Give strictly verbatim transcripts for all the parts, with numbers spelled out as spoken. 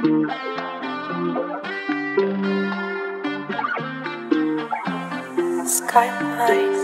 Skyline. Skyline.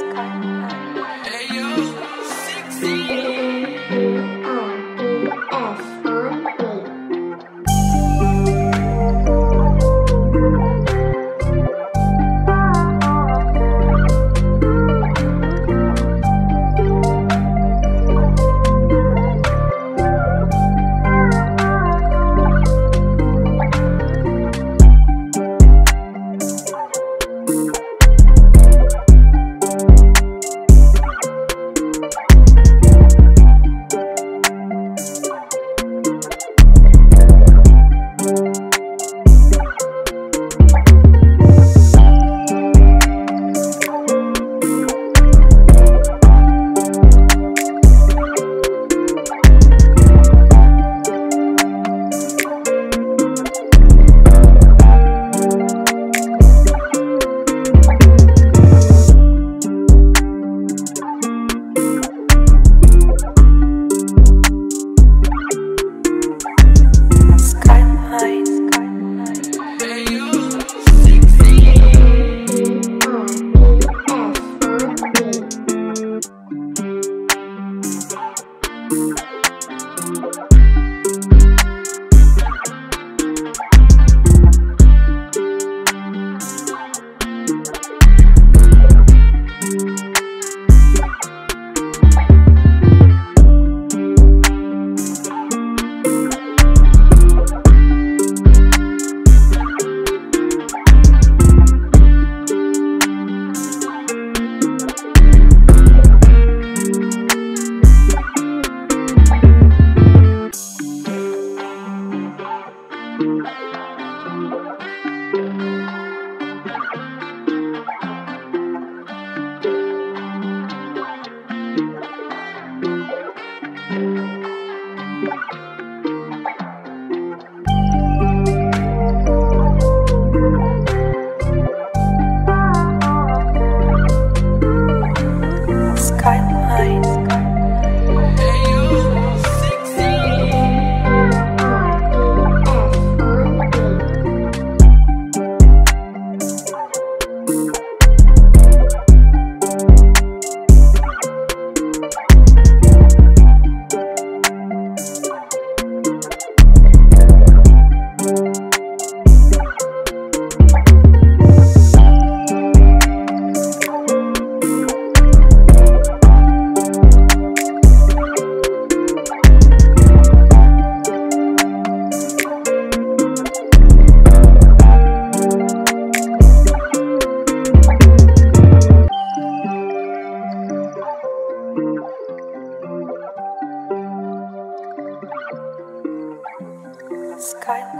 Skyline.